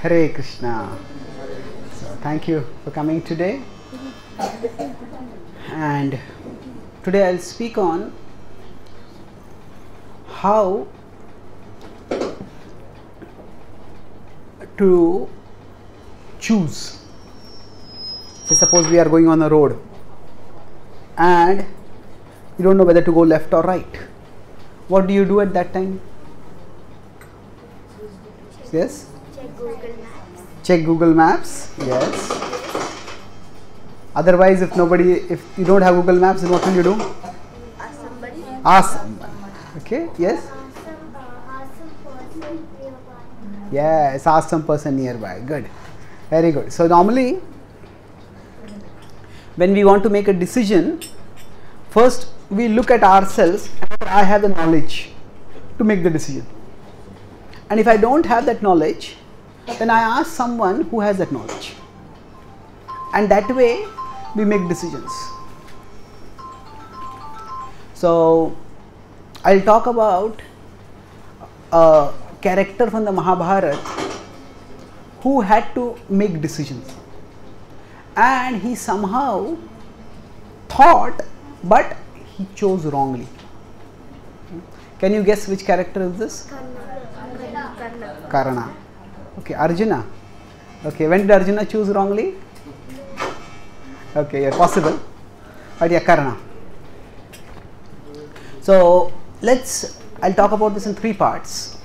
Hare Krishna. So, thank you for coming today. And today I'll speak on how to choose. So suppose we are going on a road and you don't know whether to go left or right. What do you do at that time? Yes? Check Google Maps. Yes. Otherwise, if you don't have Google Maps, then what will you do? Ask somebody. Ask someone. Okay. Yes. Yes. Ask some person nearby. Good. Very good. So normally, when we want to make a decision, first we look at ourselves. I have the knowledge to make the decision. And if I don't have that knowledge, then I ask someone who has that knowledge, and that way we make decisions. So I'll talk about a character from the Mahabharata who had to make decisions, and he somehow thought, but he chose wrongly. Can you guess which character is this? Karna. Okay, Arjuna. Okay, when did Arjuna choose wrongly? Okay, yeah, possible. But yeah, Karna. So I'll talk about this in three parts.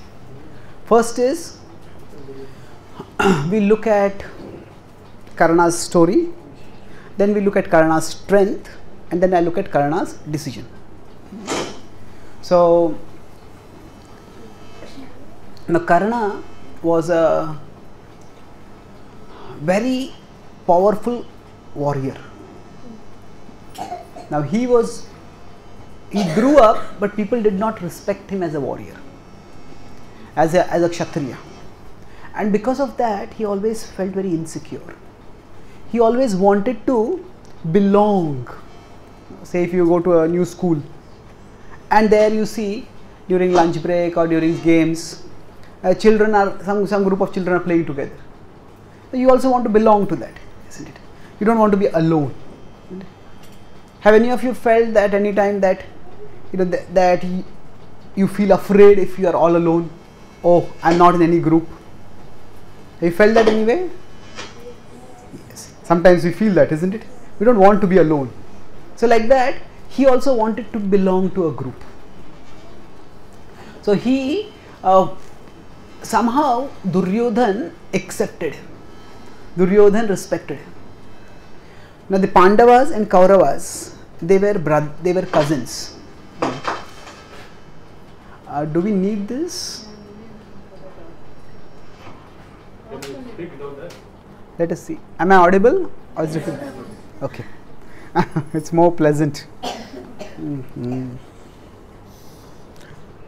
First is we look at Karna's story, then we look at Karna's strength, and then I look at Karna's decision. So now Karna was a very powerful warrior. Now he grew up, but people did not respect him as a warrior, as a Kshatriya. And because of that, he always felt very insecure. He always wanted to belong. Say if you go to a new school, and there you see during lunch break or during games, children are some group of children are playing together. So you also want to belong to that, isn't it? You don't want to be alone. Have any of you felt that any time that that you feel afraid if you are all alone? Oh, I'm not in any group. Have you felt that anyway? Yes. Sometimes we feel that, isn't it? We don't want to be alone. So like that, he also wanted to belong to a group. So he somehow Duryodhan accepted him. Duryodhan respected him. Now the Pandavas and Kauravas, they were cousins. Do we need this? Let us see. Am I audible? Or is it okay? It's more pleasant. Mm-hmm.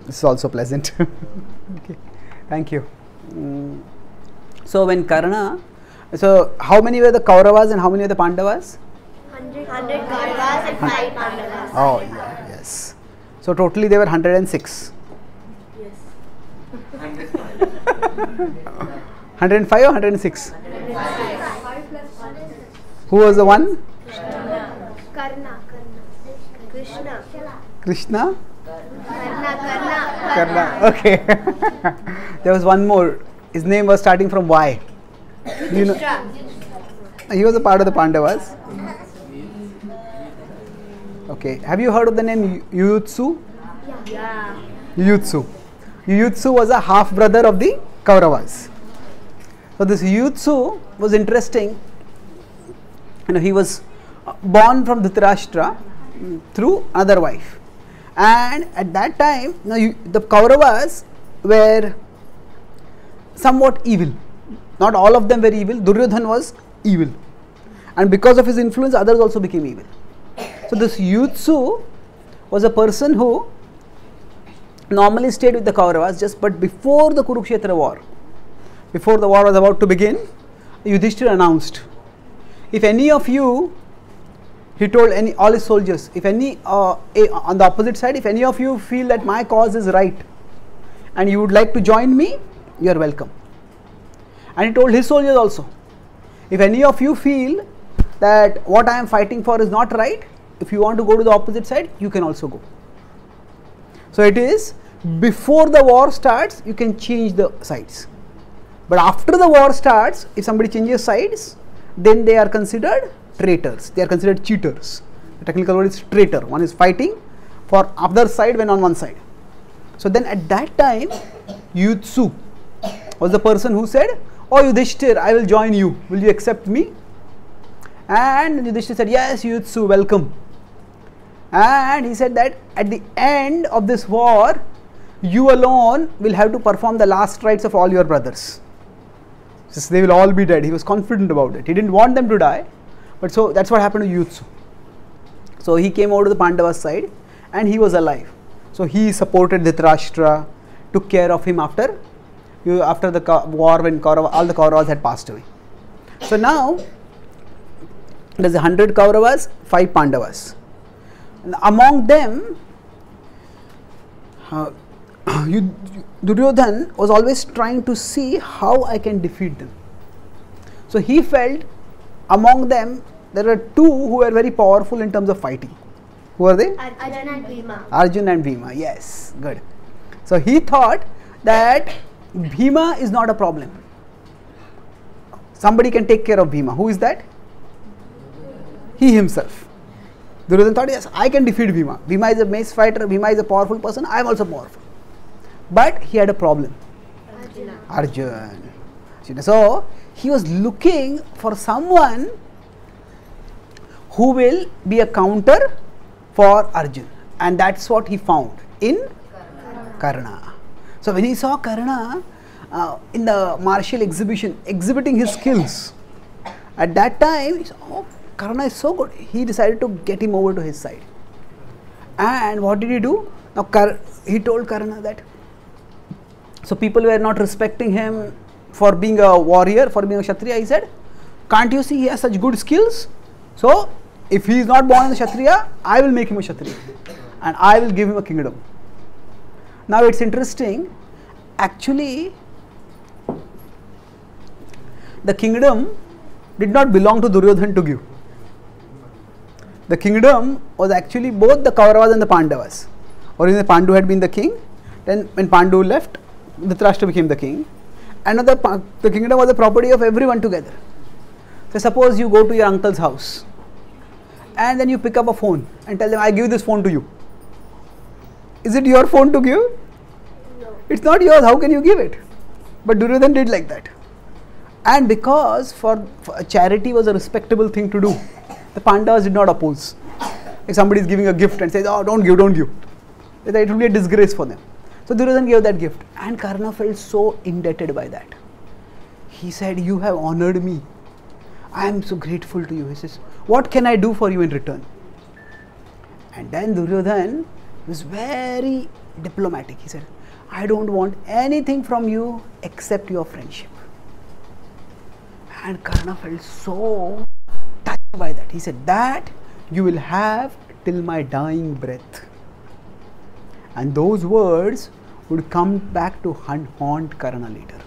This is also pleasant. Okay. Thank you. So when Karna, so how many were the Kauravas and how many were the Pandavas? 100 Kauravas and 5 Pandavas. Oh yeah, yes. So totally they were 106. Yes. 105 or 106? 105. Who was the one? Krishna? Karna. Okay. There was one more. His name was starting from Y. You know, he was a part of the Pandavas. Okay. Have you heard of the name Yuyutsu? Yeah. Yuyutsu. Yuyutsu was a half brother of the Kauravas. So this Yuyutsu was interesting. You know, he was born from Dhritarashtra through another wife. And at that time, the Kauravas were somewhat evil. Not all of them were evil. Duryodhan was evil, and because of his influence, others also became evil. So this Yuyutsu was a person who normally stayed with the Kauravas. But before the Kurukshetra war, before the war was about to begin, Yudhishthira announced, if any of you, he told all his soldiers, if any on the opposite side, if any of you feel that my cause is right and you would like to join me, you are welcome. And he told his soldiers also, if any of you feel that what I am fighting for is not right, if you want to go to the opposite side, you can also go. So it is before the war starts, you can change the sides. But after the war starts, if somebody changes sides, then they are considered traitors, they are considered cheaters. The technical word is traitor. One is fighting for other side when on one side. So then at that time, Yudhsu was the person who said, "Oh Yudhishthir, I will join you. Will you accept me?" And Yudhishthir said, "Yes, Yudhsu, welcome." And he said that at the end of this war, you alone will have to perform the last rites of all your brothers, since they will all be dead. He was confident about it. He didn't want them to die, but so that's what happened to Yudhishthir. So he came over to the Pandava's side and he was alive. So he supported Dhritarashtra, took care of him after the war when all the Kauravas had passed away. So now there's 100 Kauravas, 5 Pandavas. And among them, Duryodhan was always trying to see how I can defeat them. So he felt among them there were two who were very powerful in terms of fighting. Who are they? Arjun and Bhima. Arjun and Bhima, yes, good. So he thought that Bhima is not a problem. Somebody can take care of Bhima. Who is that? He himself. Duryodhana thought, yes, I can defeat Bhima. Bhima is a mace fighter, Bhima is a powerful person, I am also powerful. But he had a problem. Arjun. So he was looking for someone who will be a counter for Arjun, and that's what he found in Karna. So when he saw Karna in the martial exhibition, exhibiting his skills, at that time he said, oh, Karna is so good. He decided to get him over to his side. And what did he do? Now he told Karna that, so people were not respecting him for being a warrior, for being a Kshatriya. He said, can't you see he has such good skills? So if he is not born as a Kshatriya, I will make him a Kshatriya and I will give him a kingdom. Now it's interesting, actually the kingdom did not belong to Duryodhan to give. The kingdom was actually both the Kauravas and the Pandavas. Originally Pandu had been the king, then when Pandu left, Dhritarashtra became the king, and the kingdom was the property of everyone together. So suppose you go to your uncle's house and then you pick up a phone and tell them, I give this phone to you. Is it your phone to give? No. It's not yours, how can you give it? But Duryodhan did like that. And because for charity was a respectable thing to do, the Pandavas did not oppose. If somebody is giving a gift and says, oh, don't give, it will be a disgrace for them. So Duryodhan gave that gift and Karna felt so indebted by that. He said, you have honored me. I am so grateful to you. He says, what can I do for you in return? And then Duryodhan was very diplomatic. He said, I don't want anything from you except your friendship. And Karna felt so touched by that. He said, that you will have till my dying breath. And those words would come back to haunt Karna later.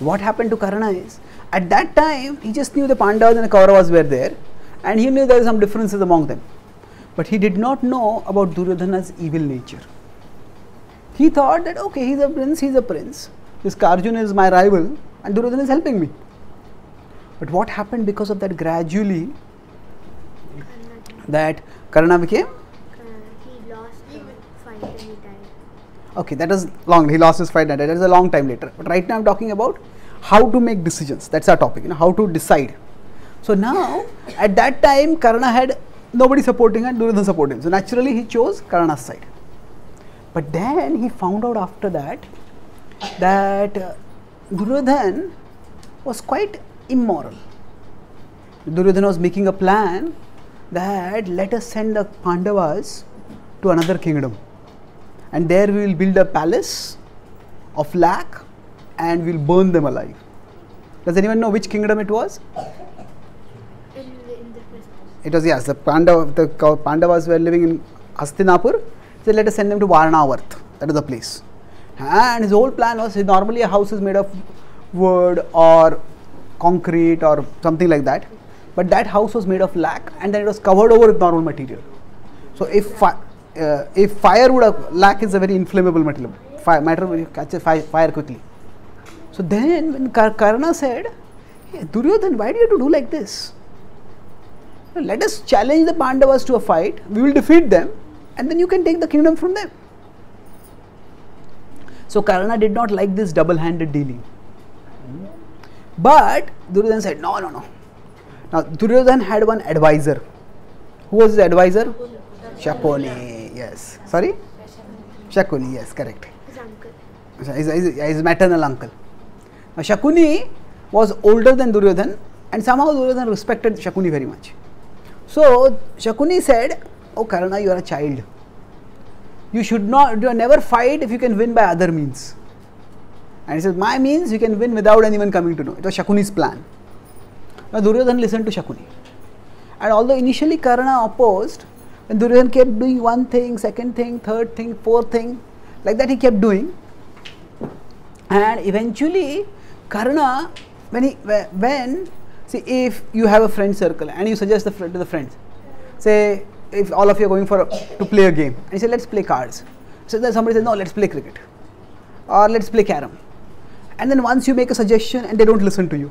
What happened to Karna is, at that time, he just knew the Pandavas and the Kauravas were there and he knew there were some differences among them. But he did not know about Duryodhana's evil nature. He thought that, okay, he's a prince. This Arjun is my rival and Duryodhana is helping me. But what happened because of that gradually, that Karna became? He lost the fight and he died. Okay, that is long. He lost his fight and died. That is a long time later. But right now I'm talking about how to make decisions. That's our topic, how to decide. So now, at that time, Karna had nobody supporting and Duryodhana supporting him. So naturally, he chose Karna's side. But then he found out after that, that Duryodhana was quite immoral. Duryodhana was making a plan that let us send the Pandavas to another kingdom and there we will build a palace of lac and we will burn them alive. Does anyone know which kingdom it was? It was, yes, the Pandavas were living in Hastinapur. So let us send them to Varanavath. That is the place. And his whole plan was, normally a house is made of wood or concrete or something like that, but that house was made of lac and then it was covered over with normal material. So if fire would have, lac is a very inflammable material, matter will catch a fire quickly. So then when Karna said, hey, Duryodhan, why do you have to do like this? Let us challenge the Pandavas to a fight, we will defeat them and then you can take the kingdom from them. So Karna did not like this double-handed dealing. But Duryodhan said, no, no, no. Now Duryodhan had one advisor. Who was his advisor? Shakuni, yes. Sorry? Shakuni, yes, correct. His uncle. His maternal uncle. Now Shakuni was older than Duryodhan and somehow Duryodhan respected Shakuni very much. So Shakuni said, oh Karna, you are a child. You should not, you never fight if you can win by other means. And he says, my means you can win without anyone coming to know. It was Shakuni's plan. Now Duryodhan listened to Shakuni. And although initially Karna opposed, when Duryodhan kept doing one thing, second thing, third thing, fourth thing, like that he kept doing. And eventually Karna, see if you have a friend circle and you suggest to the friends, say if all of you are going to play a game and you say, let's play cards. So then somebody says, no, let's play cricket or let's play carom. And then once you make a suggestion and they don't listen to you.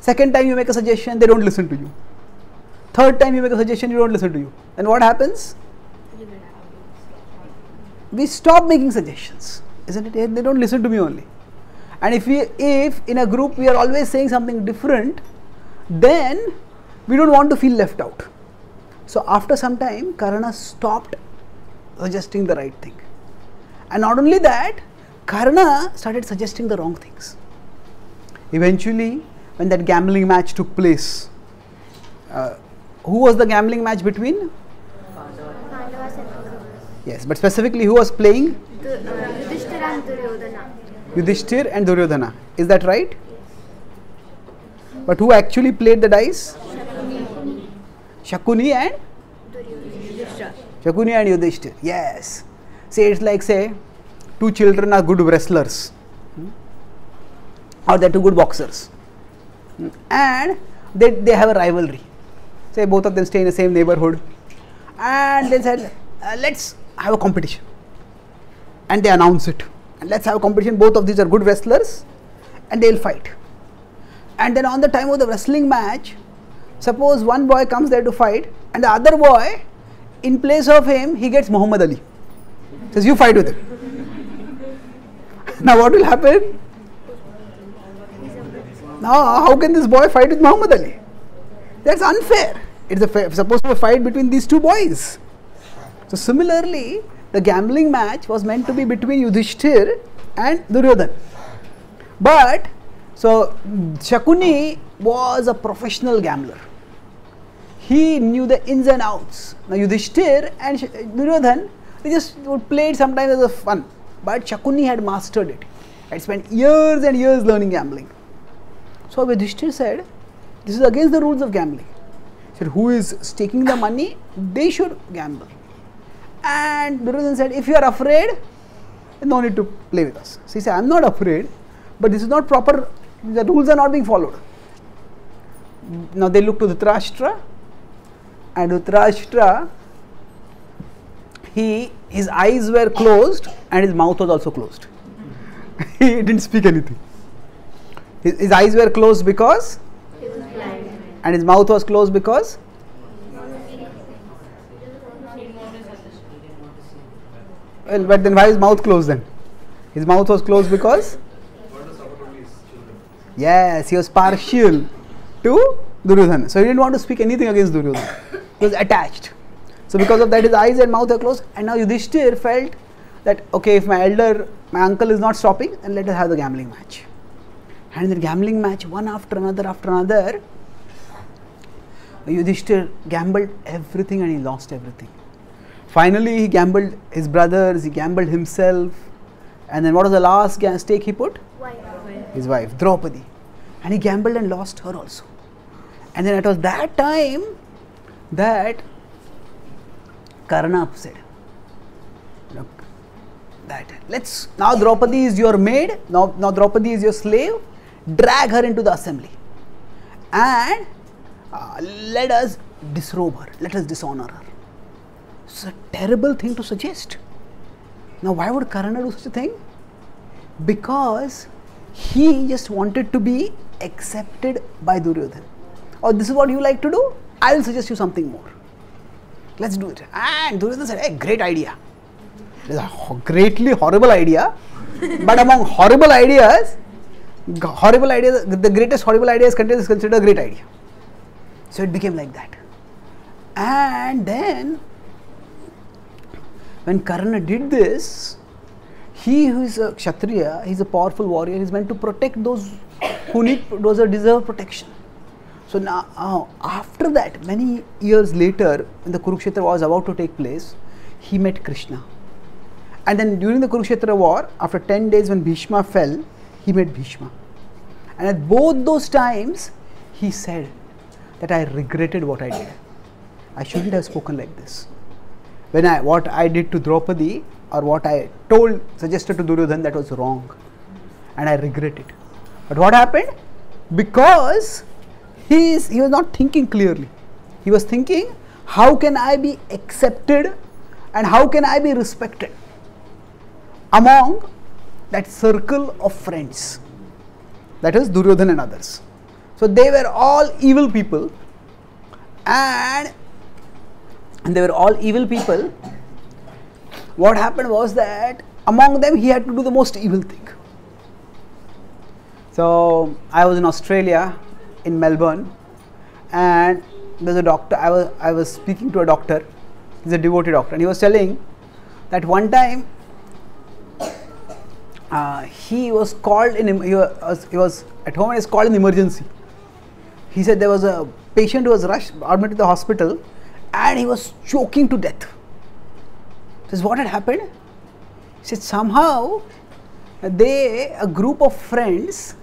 Second time you make a suggestion, they don't listen to you. Third time you make a suggestion, you don't listen to you. Then what happens? We stop making suggestions, isn't it? They don't listen to me only. And if in a group we are always saying something different, then we don't want to feel left out. So after some time, Karna stopped suggesting the right thing. And not only that, Karna started suggesting the wrong things. Eventually, when that gambling match took place, who was the gambling match between? Pandavas and Kauravas. Yes, but specifically who was playing? Yudhishthir and Duryodhana. Yudhishthir and Duryodhana. Is that right? Yes. But who actually played the dice? Shakuni. Shakuni and? Yudhishthir. Shakuni and Yudhishthir. Yes. See, it's like, say, two children are good wrestlers or they're two good boxers and they have a rivalry. Say both of them stay in the same neighborhood and they said, let's have a competition, and they announce it, and let's have a competition, both of these are good wrestlers and they'll fight. And then on the time of the wrestling match, suppose one boy comes there to fight and the other boy, in place of him, he gets Muhammad Ali, says you fight with him. Now what will happen? Now how can this boy fight with Muhammad Ali? That's unfair. It's supposed to be a fight between these two boys. So similarly, the gambling match was meant to be between Yudhishthir and Duryodhan. But, so Shakuni was a professional gambler. He knew the ins and outs. Now Yudhishthir and Duryodhan, they just would play it sometimes as a fun. But Shakuni had mastered it. Had spent years and years learning gambling. So Yudhishthir said, this is against the rules of gambling. He said, who is staking the money, they should gamble. And Duryodhan said, if you are afraid, no need to play with us. So he said, I am not afraid, but this is not proper, the rules are not being followed. Now they looked to Dhritarashtra, and Dhritarashtra, his eyes were closed and his mouth was also closed. He didn't speak anything. His eyes were closed because? He was blind. And his mouth was closed because? Well, but then why is mouth closed then? His mouth was closed because? Yes, he was partial to Duryodhana. So he didn't want to speak anything against Duryodhana. He was attached. So because of that, his eyes and mouth are closed, and now Yudhishthir felt that, okay, if my uncle is not stopping, then let us have the gambling match. And the gambling match, one after another, Yudhishthir gambled everything and he lost everything. Finally, he gambled his brothers, he gambled himself, and then what was the last stake he put? His wife, Draupadi. And he gambled and lost her also. And then it was that time that Karna said, look, that. Let's, now Draupadi is your maid, now Draupadi is your slave, drag her into the assembly and let us disrobe her, let us dishonor her. It's a terrible thing to suggest. Now why would Karna do such a thing? Because he just wanted to be accepted by Duryodhana. Or this is what you like to do, I will suggest you something more. Let's do it. And Duryodhana said, hey, great idea. It's a greatly horrible idea, but among horrible ideas, the greatest horrible idea is considered a great idea. So it became like that. And then, when Karna did this, he who is a Kshatriya, he is a powerful warrior, he is meant to protect those who need, those who deserve protection. So now, after that, many years later, when the Kurukshetra war was about to take place, he met Krishna. And then during the Kurukshetra war, after 10 days when Bhishma fell, he met Bhishma. And at both those times, he said that I regretted what I did. I shouldn't have spoken like this. What I did to Draupadi or what I suggested to Duryodhana, that was wrong. And I regret it. But what happened? Because he was not thinking clearly. He was thinking, how can I be accepted and how can I be respected among that circle of friends, that is Duryodhana and others. So they were all evil people, what happened was that among them he had to do the most evil thing. So I was in Australia, in Melbourne, and there's a doctor, I was speaking to a doctor, he's a devotee doctor, and he was telling that one time he was at home and was called in emergency. He said there was a patient who was rushed, admitted to the hospital, and he was choking to death. This is what had happened. He said somehow a group of friends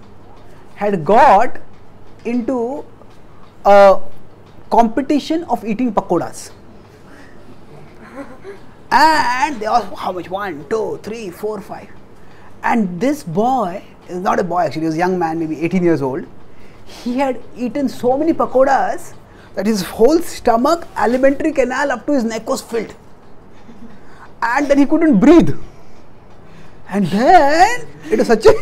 had got into a competition of eating pakodas. And they asked how much? 1, 2, 3, 4, 5. And this boy, not a boy actually, he was a young man, maybe 18 years old. He had eaten so many pakodas that his whole stomach, alimentary canal up to his neck was filled. And then he couldn't breathe. And then it was such a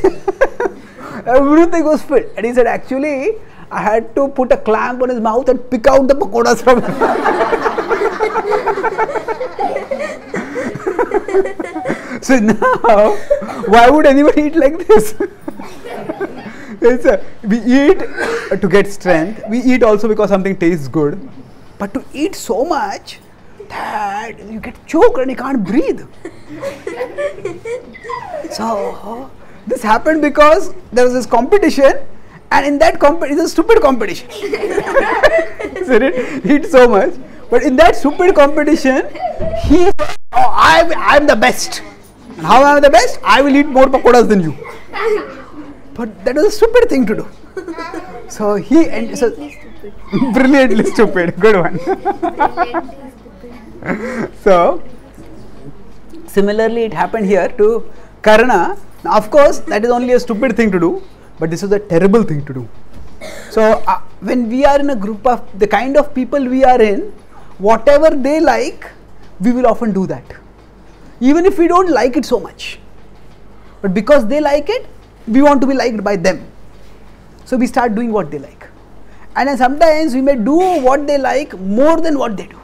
everything was filled. And he said, actually, I had to put a clamp on his mouth and pick out the pakodas from him. So now, why would anybody eat like this? We eat to get strength, we eat also because something tastes good, but to eat so much that you get choked and you can't breathe. So this happened because there was this competition, and in that competition, it's a stupid competition. So he eat so much, but in that stupid competition, he said, oh, I'm the best. And how am I the best? I will eat more pakodas than you. But that was a stupid thing to do. So he and so stupid. Brilliantly stupid, good one. So similarly it happened here to Karna. Now, of course, that is only a stupid thing to do, but this is a terrible thing to do. So when we are in a group of the kind of people we are in, whatever they like, we will often do that. Even if we don't like it so much. But because they like it, we want to be liked by them. So we start doing what they like. And then sometimes we may do what they like more than what they do.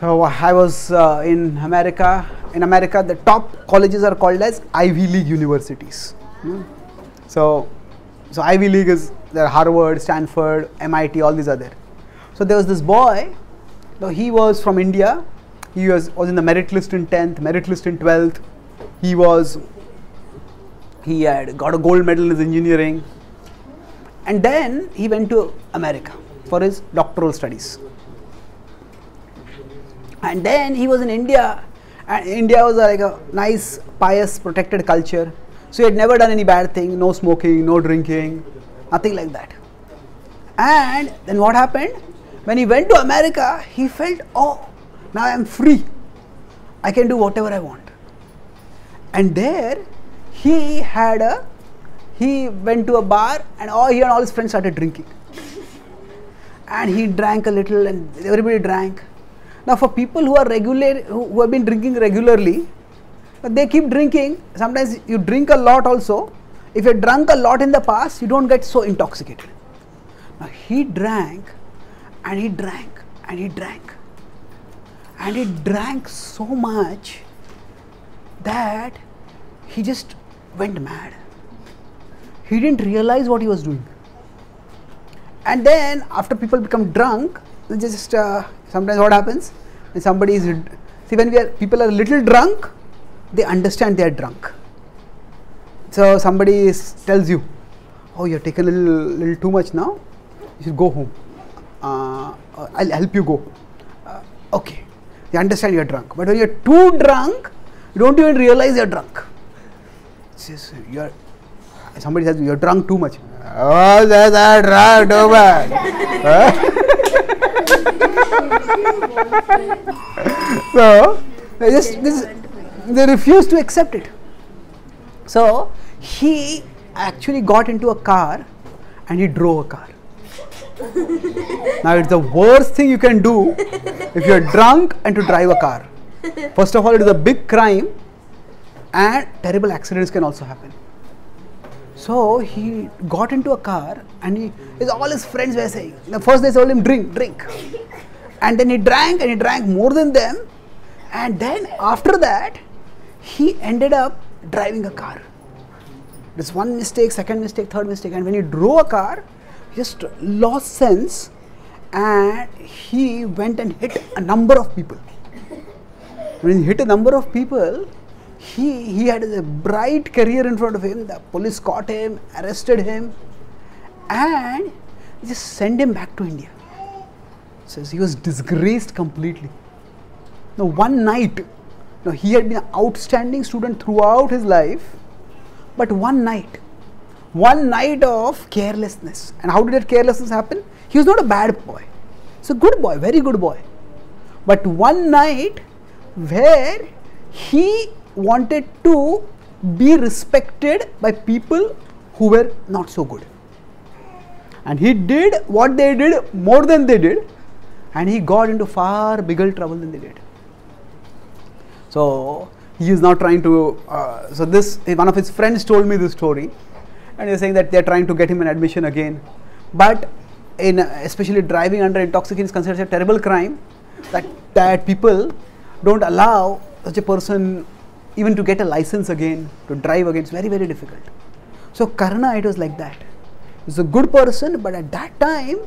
So I was in America. In America, the top colleges are called as Ivy League universities. So Ivy League is there, Harvard, Stanford, MIT, all these are there. So there was this boy, though he was from India. He was in the merit list in 10th, merit list in 12th. He had got a gold medal in his engineering, and then he went to America for his doctoral studies. And then he was in India, and India was like a nice, pious, protected culture. So he had never done any bad thing, no smoking, no drinking, nothing like that. And then what happened? When he went to America, he felt, oh, now I am free. I can do whatever I want. And there he went to a bar and he and all his friends started drinking. And he drank a little and everybody drank. Now for people who are regular, who have been drinking regularly, they keep drinking. Sometimes you drink a lot also. If you drunk a lot in the past, you don't get so intoxicated. Now he drank and he drank and he drank. And he drank so much that he just went mad. He didn't realize what he was doing. And then after people become drunk, they just sometimes what happens when somebody is, see, when people are a little drunk, they understand they are drunk. So somebody tells you, oh, you have taken a little too much now, you should go home, I'll help you go. Okay, they understand you are drunk. But when you are too drunk, you don't even realize you are drunk. Says, somebody says, you are drunk too much. Oh, that's a drunk too much. So, they refuse to accept it. So, he actually got into a car and he drove a car. Now, it's the worst thing you can do if you are drunk and to drive a car. First of all, it is a big crime and terrible accidents can also happen. So, he got into a car and all his friends were saying, first they told him drink, drink. And then he drank more than them. And then after that, he ended up driving a car. This one mistake, second mistake, third mistake. And when he drove a car, he just lost sense and he went and hit a number of people. When he hit a number of people, he had a bright career in front of him. The police caught him, arrested him, and just sent him back to India. So he was disgraced completely. Now one night, now he had been an outstanding student throughout his life, but one night of carelessness. And how did that carelessness happen? He was not a bad boy. He's a good boy, very good boy. But one night where he wanted to be respected by people who were not so good. And he did what they did more than they did. And he got into far bigger trouble than they did. So he is now trying to, one of his friends told me this story. And they are saying that they are trying to get him an admission again. But especially driving under intoxication is considered a terrible crime, that people don't allow such a person even to get a license again, to drive again. It's very, very difficult. So Karna, it was like that. He was a good person, but at that time,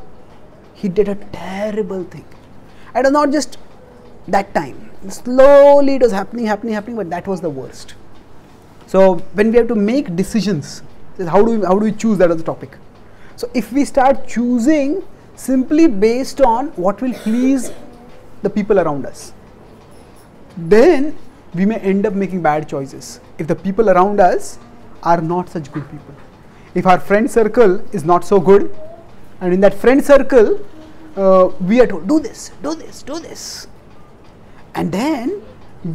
he did a terrible thing. And not just that time. Slowly it was happening, but that was the worst. So when we have to make decisions, how do we choose? That is the topic. So if we start choosing simply based on what will please the people around us, then we may end up making bad choices. If the people around us are not such good people, if our friend circle is not so good, and in that friend circle we are told do this, do this, do this, and then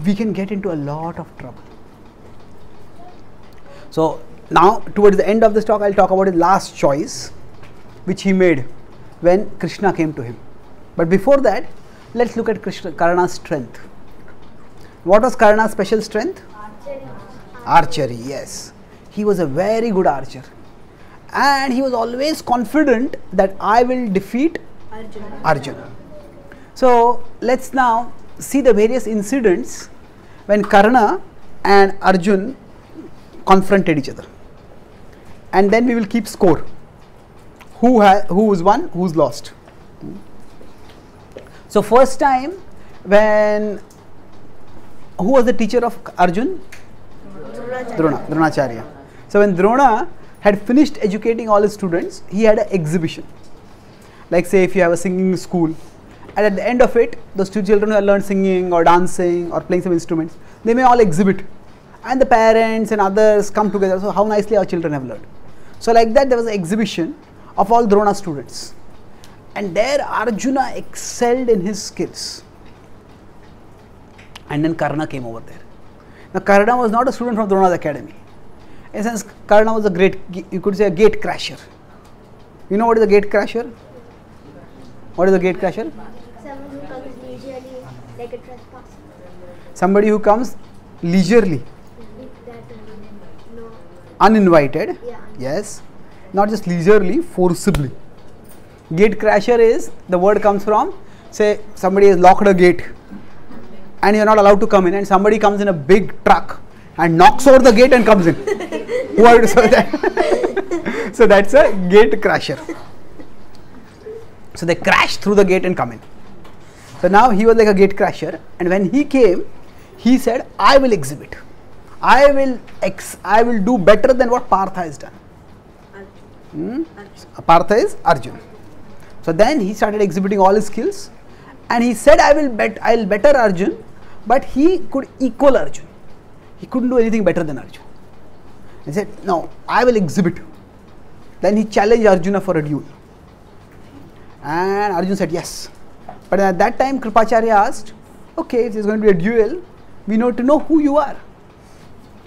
we can get into a lot of trouble. So now, towards the end of this talk, I will talk about his last choice, which he made when Krishna came to him. But before that, let's look at Karna's strength. What was Karna's special strength? Archery, yes. He was a very good archer. And he was always confident that I will defeat Arjuna. So, let's now see the various incidents when Karna and Arjuna confronted each other. And then we will keep score, who's won, who's lost. So first time, who was the teacher of Arjuna? Drona, Dronacharya. So when Drona had finished educating all his students, he had an exhibition. Like say if you have a singing school, and at the end of it, those two children who have learned singing or dancing or playing some instruments, they may all exhibit. And the parents and others come together, so how nicely our children have learned. So like that, there was an exhibition of all Drona students. And there Arjuna excelled in his skills. and then Karna came over there. Now Karna was not a student from Drona's academy. In a sense, Karna was a great, you could say, a gate crasher. You know what is a gate crasher? What is a gate crasher? Someone who comes leisurely, like a trespasser. Somebody who comes leisurely. No. Uninvited. Yeah. Yes. Not just leisurely, forcibly. Gate crasher is, the word comes from, say somebody has locked a gate and you are not allowed to come in, and somebody comes in a big truck and knocks over the gate and comes in. Who are you to say that? So that's a gate crasher. So they crash through the gate and come in. So now he was like a gate crasher, and when he came, he said, I will exhibit. I will do better than what Partha has done. Partha is Arjun. So then he started exhibiting all his skills, and he said, I will better Arjun, but he could equal Arjun. He couldn't do anything better than Arjun. He said, no, I will exhibit. Then he challenged Arjuna for a duel. And Arjun said, yes. But at that time, Kripacharya asked, okay, if there's going to be a duel, we need to know who you are.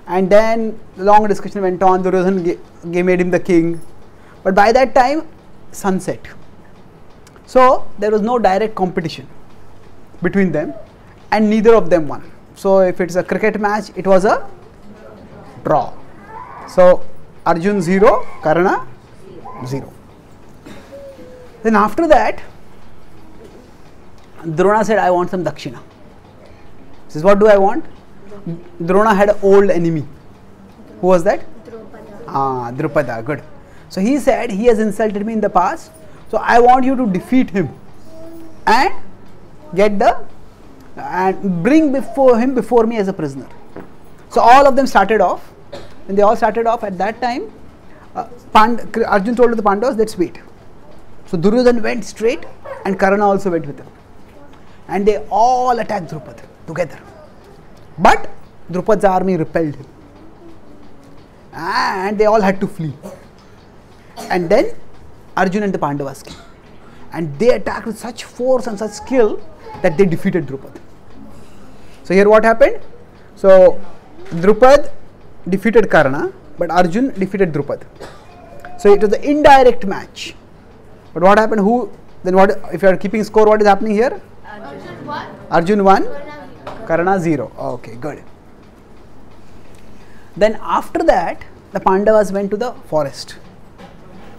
And then the long discussion went on. Duryodhana made him the king. But by that time, sunset. So there was no direct competition between them, and neither of them won. So if it's a cricket match, it was a draw. So Arjun 0, Karna 0. Then after that, Drona said, I want some Dakshina. He says, what do I want? Drona had an old enemy. Who was that? Drupada. Ah, Drupada, good. So he said, he has insulted me in the past, so I want you to defeat him and get the, and bring before him, before me as a prisoner. So all of them started off, and they all started off at that time. Arjun told to the Pandavas, let's wait. So Duryodhana went straight, and Karna also went with him. And they all attacked Drupada together. But Drupada's army repelled him, and they all had to flee. And then Arjun and the Pandavas came, and they attacked with such force and such skill that they defeated Drupada. So here what happened? So Drupada defeated Karna, but Arjun defeated Drupada. So it was the indirect match. But what happened? Who then? What if you are keeping score? What is happening here? Arjun 1, Karna 0. Okay, good. Then after that, the Pandavas went to the forest.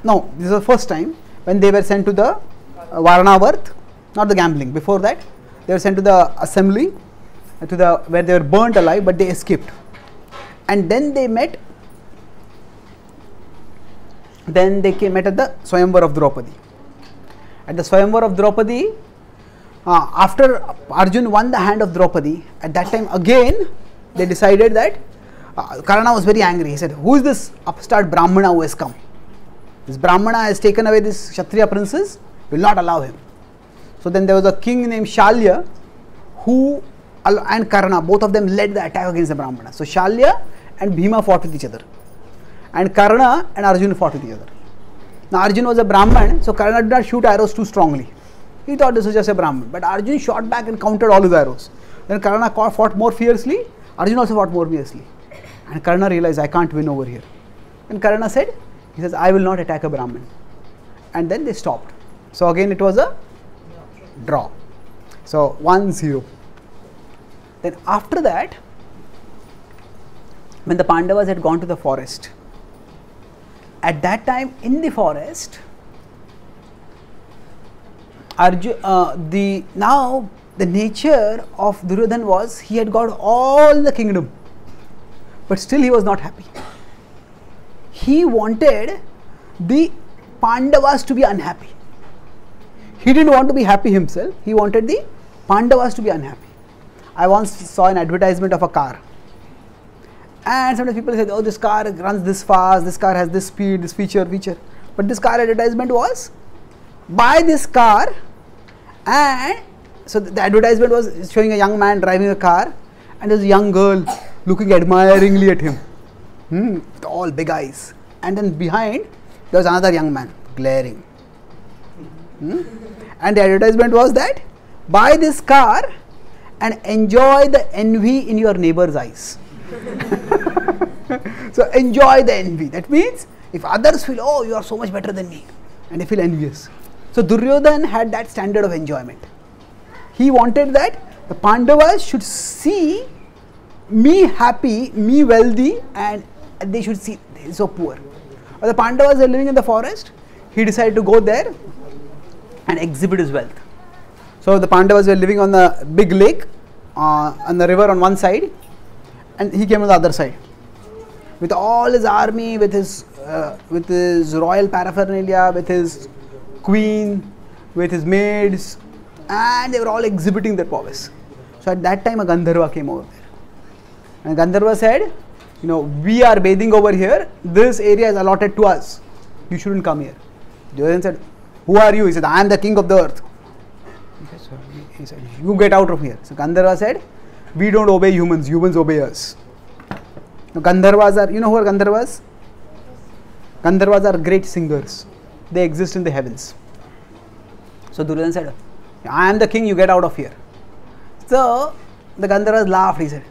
No, this is the first time when they were sent to the Varanavarth, not the gambling. Before that, they were sent to the assembly, to the where they were burnt alive, but they escaped. And then they met. Then they met at the Swayamvar of Draupadi. At the Swayamvar of Draupadi, after Arjun won the hand of Draupadi, at that time again they decided that Karna was very angry. He said, "Who is this upstart Brahmana who has come? This Brahmana has taken away this Kshatriya princes, will not allow him." So then there was a king named Shalya, who and Karna, both of them led the attack against the Brahmana. So Shalya and Bhima fought with each other, and Karna and Arjun fought with each other. Now Arjun was a Brahman, so Karna did not shoot arrows too strongly. He thought this was just a Brahman, but Arjun shot back and countered all his arrows. Then Karna fought more fiercely, Arjun also fought more fiercely. And Karna realized, I can't win over here. And Karna said, he says, I will not attack a Brahman. And then they stopped. So again it was a draw. So 1-0. Then after that, when the Pandavas had gone to the forest, at that time in the forest, now the nature of Duryodhana was, he had got all the kingdom, but still he was not happy. He wanted the Pandavas to be unhappy. He didn't want to be happy himself. He wanted the Pandavas to be unhappy. I once saw an advertisement of a car, and sometimes people said, oh, this car runs this fast, this car has this speed, this feature. But this car advertisement was, buy this car, and so the advertisement was showing a young man driving a car, and there's a young girl looking admiringly at him. With all big eyes, and then behind there was another young man glaring. And the advertisement was that, buy this car and enjoy the envy in your neighbor's eyes. So enjoy the envy. That means if others feel, oh, you are so much better than me, and they feel envious. So Duryodhana had that standard of enjoyment. He wanted that the Pandavas should see me happy, me wealthy, and they should see they are so poor. Or the Pandavas are living in the forest, he decided to go there and exhibit his wealth. So the Pandavas were living on the big lake, on the river on one side, and he came on the other side with all his army, with his royal paraphernalia, with his queen, with his maids, and they were all exhibiting their prowess. So at that time a Gandharva came over there, and Gandharva said, you know, we are bathing over here, this area is allotted to us, you shouldn't come here. Duryodhana said, who are you? He said, I am the king of the earth. He said, you get out of here. So Gandharva said, we don't obey humans, humans obey us. Now Gandharvas are, you know who are Gandharvas? Gandharvas are great singers, they exist in the heavens. So Duryodhana said, I am the king, you get out of here. So the Gandharvas laughed. He said,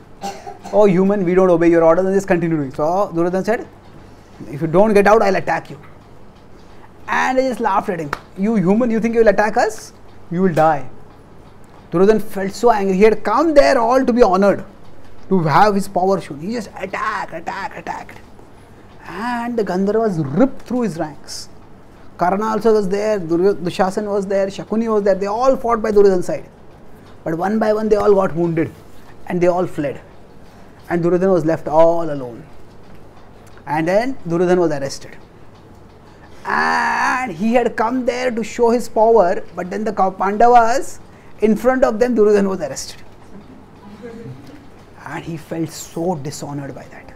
oh human, we don't obey your orders, and just continue doing. So Duryodhana said, if you don't get out, I'll attack you. And they just laughed at him. You human, you think you will attack us? You will die. Duryodhana felt so angry. He had come there all to be honored, to have his power shown. He just attacked. And the Gandharvas ripped through his ranks. Karna also was there, Dushasan was there, Shakuni was there. They all fought by Duryodhana's side. But one by one they all got wounded and they all fled. And Duryodhana was left all alone. And then Duryodhana was arrested. And he had come there to show his power, but then the Pandavas, in front of them, Duryodhana was arrested. And he felt so dishonored by that.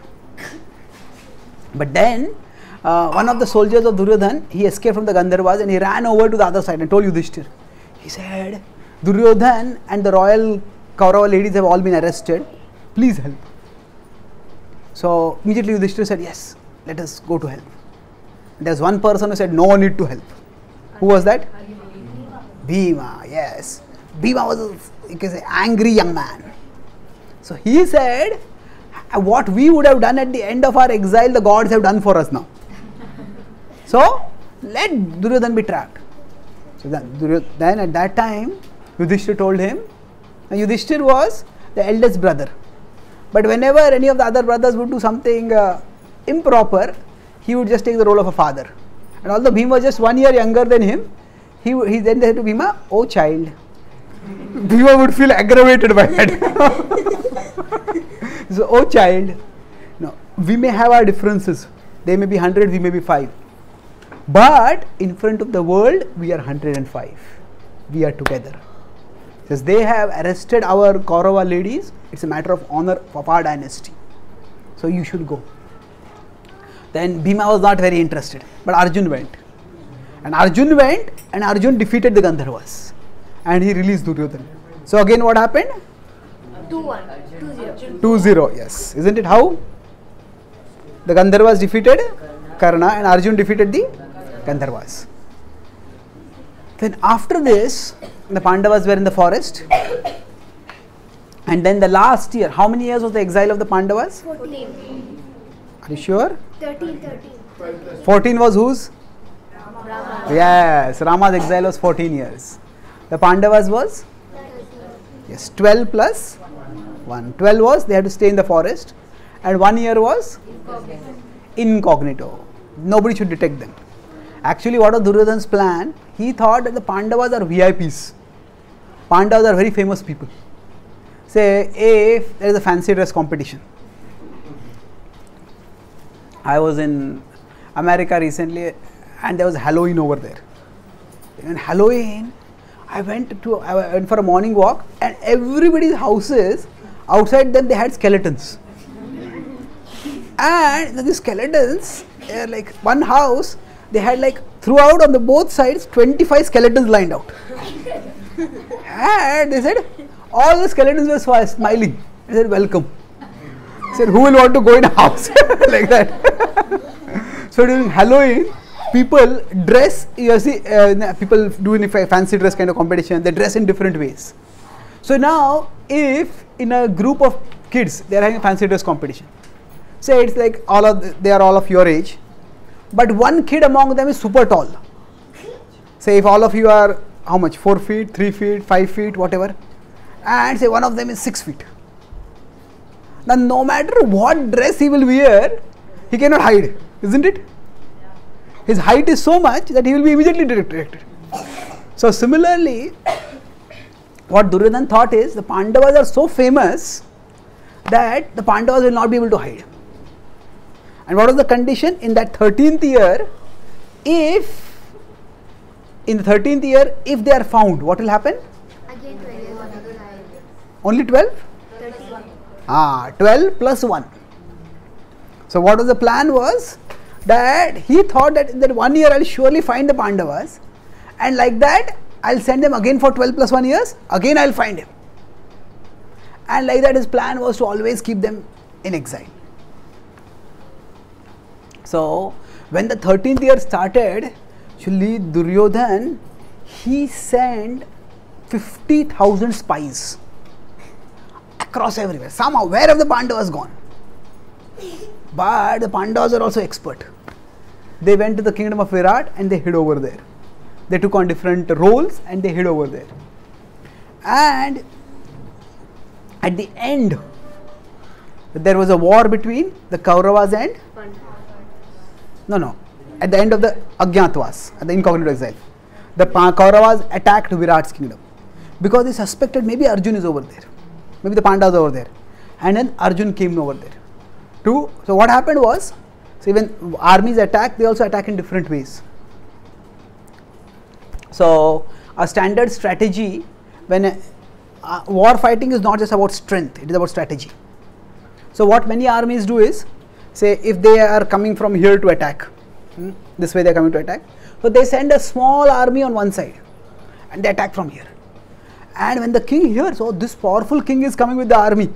But then, one of the soldiers of Duryodhana, he escaped from the Gandharvas and he ran over to the other side and told Yudhishthir. He said, Duryodhana and the royal Kaurava ladies have all been arrested, please help. So immediately Yudhishthir said, yes, let us go to help. There is one person who said, no need to help. Who was that? Bhima, yes. Bhima was a, you can say, angry young man. So he said, what we would have done at the end of our exile, the gods have done for us now. So let Duryodhana be trapped. So then at that time, Yudhishthir told him, and Yudhishthir was the eldest brother. But whenever any of the other brothers would do something improper, he would just take the role of a father. And although Bhima was just 1 year younger than him, he then said to Bhima, oh child. Bhima would feel aggravated by that. So, oh child, no, we may have our differences. They may be 100, we may be 5. But in front of the world, we are 105. We are together. Since they have arrested our Kaurava ladies, it's a matter of honor of our dynasty. So you should go. Then Bhima was not very interested, but Arjun went. And Arjun went, and Arjun defeated the Gandharvas. And he released Duryodhana. So again what happened? 2-1, 2-0. 2-0, yes. Isn't it how? The Gandharvas defeated Karna and Arjun defeated the Gandharvas. Then after this, the Pandavas were in the forest. And then the last year, how many years was the exile of the Pandavas? 14. Are you sure? 13. 14 was whose? Rama. Yes, Rama's exile was 14 years. The Pandavas was? 12. Yes, 12 plus 1. 12 was they had to stay in the forest, and 1 year was? Incognito. Nobody should detect them. Actually, what was Duryodhana's plan? He thought that the Pandavas are VIPs. Pandavas are very famous people. Say, if there is a fancy dress competition. I was in America recently and there was Halloween over there. In Halloween, I went for a morning walk, and everybody's houses, outside them they had skeletons. And the skeletons, they are like one house, they had like throughout on the both sides 25 skeletons lined out. And they said, all the skeletons were smiling. They said, welcome. They said, who will want to go in a house? Like that. So during Halloween, people dress, you see, people do in fancy dress kind of competition, they dress in different ways. So now if in a group of kids they are having a fancy dress competition, say it's like they are all of your age, but one kid among them is super tall. Say if all of you are how much, 4 feet, 3 feet, 5 feet, whatever, and say one of them is 6 feet. Now no matter what dress he will wear, he cannot hide, isn't it? His height is so much that he will be immediately detected. So similarly, what Duryodhana thought is the Pandavas are so famous that the Pandavas will not be able to hide. And what was the condition? In that 13th year, if they are found, what will happen? Again 12. Only 12? 13. 12 plus 1. So what was the plan was that he thought that in that 1 year I will surely find the Pandavas, and like that I will send them again for 12 plus 1 years, again I will find him. And like that his plan was to always keep them in exile. So when the 13th year started, actually Duryodhan, he sent 50,000 spies across everywhere. Somehow, where have the Pandavas gone? But the Pandavas are also expert. They went to the kingdom of Virat and they hid over there. They took on different roles and they hid over there. And at the end, there was a war between the Kauravas and at the end of the Ajnatvas, at the incognito exile, the Kauravas attacked Virat's kingdom because they suspected maybe Arjun is over there, maybe the Pandavas are over there, and then Arjun came over there. So what happened was, so when armies attack, they also attack in different ways. So a standard strategy when war fighting is not just about strength, it is about strategy. So what many armies do is, say if they are coming from here to attack, this way they are coming to attack, so they send a small army on one side and they attack from here. And when the king hears, oh, this powerful king is coming with the army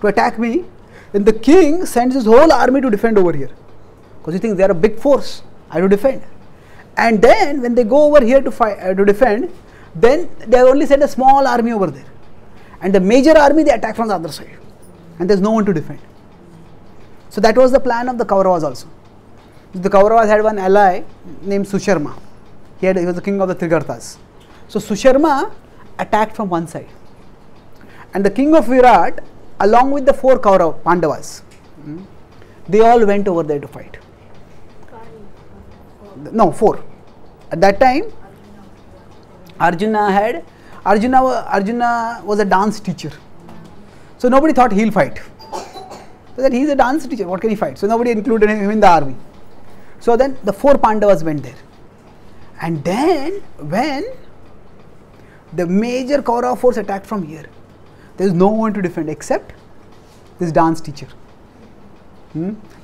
to attack me, then the king sends his whole army to defend over here, because he thinks they are a big force, I have to defend. And then when they go over here to fight, to defend, then they have only sent a small army over there, and the major army they attack from the other side, and there is no one to defend. So that was the plan of the Kauravas also. The Kauravas had one ally named Susharma. He was the king of the Trigarthas. So Susharma attacked from one side, and the king of Virat, along with the four Pandavas, they all went over there to fight. No, four. At that time, Arjuna was a dance teacher. So nobody thought he'll fight. So that he's a dance teacher, what can he fight? So nobody included him in the army. So then the four Pandavas went there, and then when the major Kaurava force attacked from here, there is no one to defend except this dance teacher.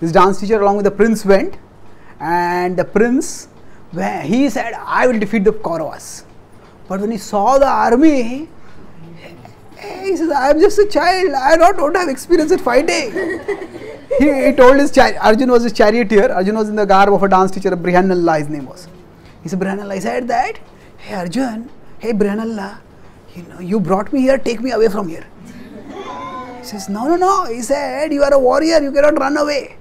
This dance teacher along with the prince went, and the prince, he said, I will defeat the Kauravas. But when he saw the army, he says, I am just a child, I don't have experience at fighting. He told his chariot, Arjun was his charioteer, Arjun was in the garb of a dance teacher, Brihanallah his name was. He said, Brihanallah, he said that, hey Arjun, hey Brihanallah, you brought me here, take me away from here. He says, no, he said, you are a warrior, you cannot run away.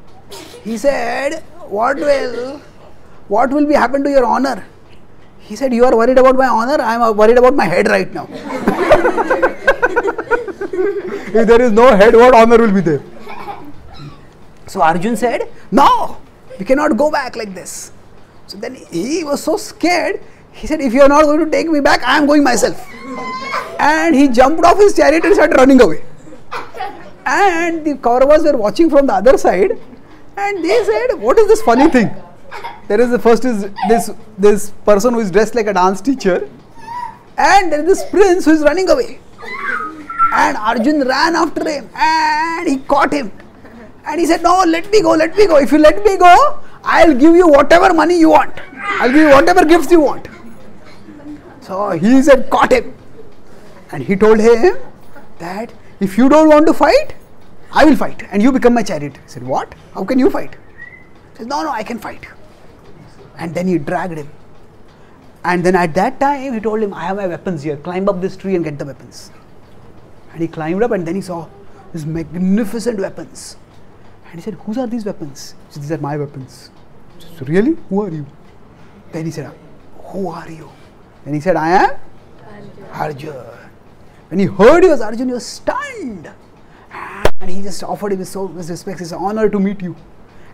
He said, what will happen to your honor? He said, you are worried about my honor, I am worried about my head right now. If there is no head, what honor will be there? So Arjun said, no, we cannot go back like this. So then he was so scared, he said, if you are not going to take me back, I am going myself. And he jumped off his chariot and started running away. And the Kauravas were watching from the other side, and they said, what is this funny thing? There is the first is this person who is dressed like a dance teacher, and there is this prince who is running away. And Arjun ran after him and he caught him. And he said, no, let me go. If you let me go, I'll give you whatever money you want. I'll give you whatever gifts you want. So he said, caught him. And he told him that if you don't want to fight, I will fight and you become my chariot. He said, what? How can you fight? He said, no, I can fight. And then he dragged him. And then at that time, he told him, I have my weapons here. Climb up this tree and get the weapons. And he climbed up and then he saw these magnificent weapons. And he said, whose are these weapons? He said, these are my weapons. He said, really? Who are you? Then he said, who are you? Then he said, I am Arjun. When he heard he was Arjun, he was stunned. And he just offered him his respects. It's an honor to meet you.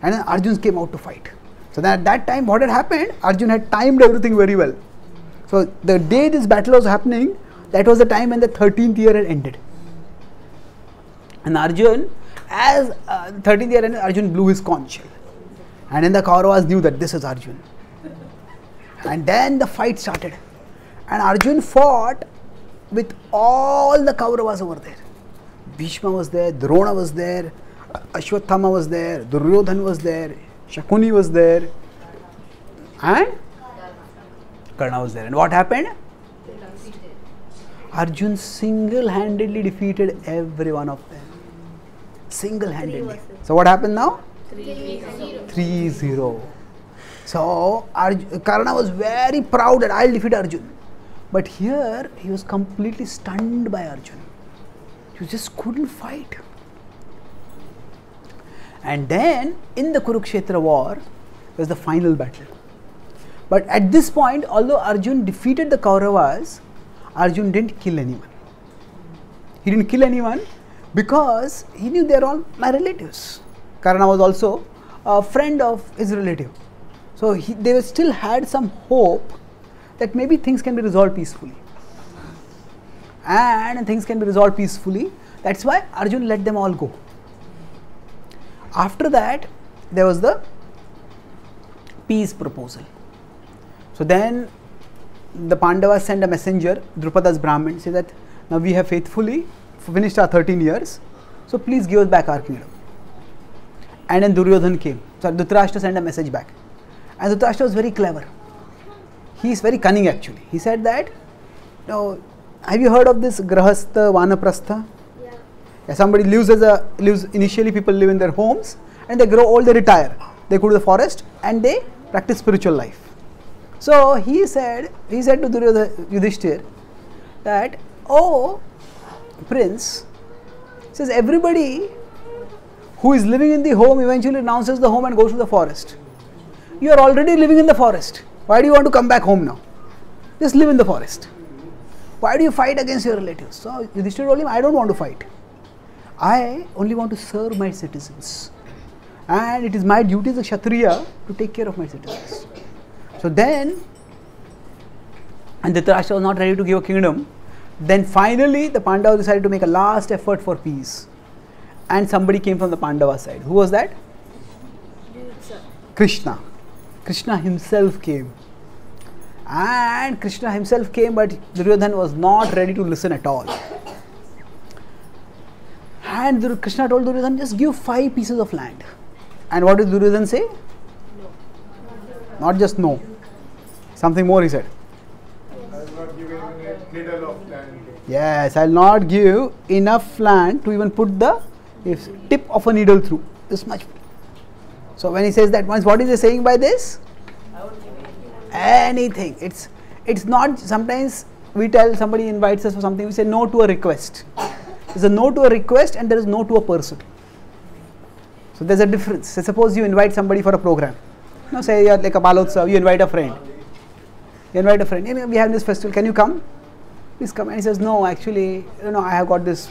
And then Arjun came out to fight. So then at that time, what had happened? Arjun had timed everything very well. So the day this battle was happening, that was the time when the 13th year had ended. And Arjun, as 13th year ended, Arjun blew his conch shell. And then the Kauravas knew that this is Arjun. And then the fight started. And Arjun fought with all the Kauravas over there. Bhishma was there, Drona was there, Ashwatthama was there, Duryodhan was there, Shakuni was there, and Karna was there. And what happened? Arjun single-handedly defeated every one of them. Single-handedly. So what happened now? 3-0. So Karna was very proud that I'll defeat Arjun. But here he was completely stunned by Arjun. He just couldn't fight. And then in the Kurukshetra war was the final battle. But at this point, although Arjun defeated the Kauravas, Arjun didn't kill anyone. He didn't kill anyone because he knew they're all my relatives. Karna was also a friend of his relative. So they still had some hope that maybe things can be resolved peacefully. And things can be resolved peacefully. That's why Arjun let them all go. After that, there was the peace proposal. So then the Pandavas sent a messenger, Drupada's Brahmin, say that now we have faithfully finished our 13 years, so please give us back our kingdom. And then Duryodhan came. So Dhritarashtra sent a message back. And Dhritarashtra was very clever. He is very cunning actually. He said that, now have you heard of this Grahastha, Vanaprastha? Yeah, somebody lives as a, initially people live in their homes and they grow old, they retire. They go to the forest and they practice spiritual life. So he said to Yudhishthir that, oh prince, says everybody who is living in the home eventually renounces the home and goes to the forest. You are already living in the forest. Why do you want to come back home now? Just live in the forest. Why do you fight against your relatives? So Yudhishthira told him, I don't want to fight. I only want to serve my citizens. And it is my duty as a Kshatriya to take care of my citizens. So then, and Dhritarashtra was not ready to give a kingdom. Then finally, the Pandavas decided to make a last effort for peace. And somebody came from the Pandava side. Who was that? Krishna. Krishna himself came. And Krishna himself came, but Duryodhan was not ready to listen at all. And Krishna told Duryodhan, just give 5 pieces of land. And what did Duryodhan say? No. Not just no. Something more he said. I will not give a needle of land. Yes, I will not give enough land to even put the tip of a needle through. This much. So when he says that once, what is he saying by this? Anything. It's not, sometimes we tell somebody invites us for something, we say no to a request. There's a no to a request and there is no to a person. So there's a difference. So suppose you invite somebody for a program. You know, say you're like a Balotsav, you invite a friend. You invite a friend, hey, we have this festival, can you come? Please come. And he says, no, actually, you know, I got this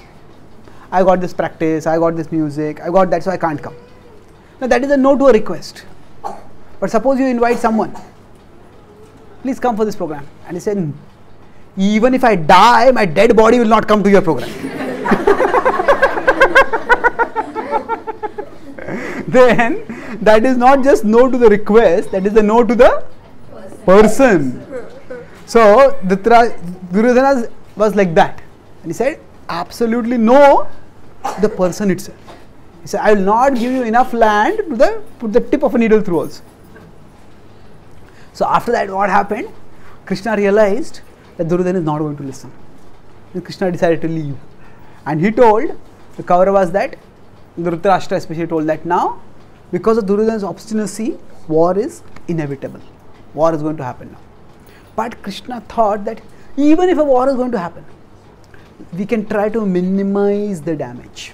practice, I got this music, I got that, so I can't come. Now that is a no to a request. But suppose you invite someone, please come for this program. And he said, even if I die, my dead body will not come to your program. Then that is not just no to the request, that is the no to the person. So Duryodhana was like that. And he said, absolutely no to the person itself. He said, I will not give you enough land to put the tip of a needle through also. So after that, what happened? Krishna realized that Duryodhana is not going to listen. And Krishna decided to leave. And he told the Kauravas that, Dhritarashtra especially told that now, because of Duryodhana's obstinacy, war is inevitable. War is going to happen now. But Krishna thought that even if a war is going to happen, we can try to minimize the damage.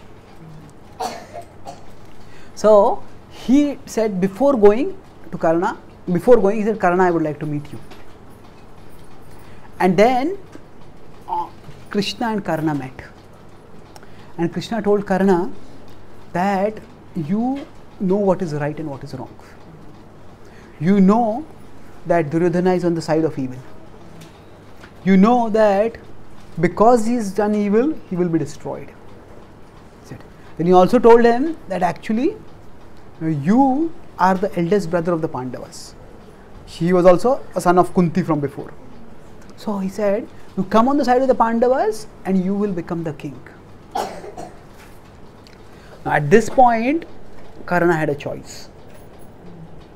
So he said, before going to Karna, he said, Karna, I would like to meet you. And then Krishna and Karna met, and Krishna told Karna that you know what is right and what is wrong. You know that Duryodhana is on the side of evil. You know that because he has done evil, he will be destroyed. Then he also told him that actually you are the eldest brother of the Pandavas. He was also a son of Kunti from before. So he said, you come on the side of the Pandavas and you will become the king. Now at this point, Karna had a choice.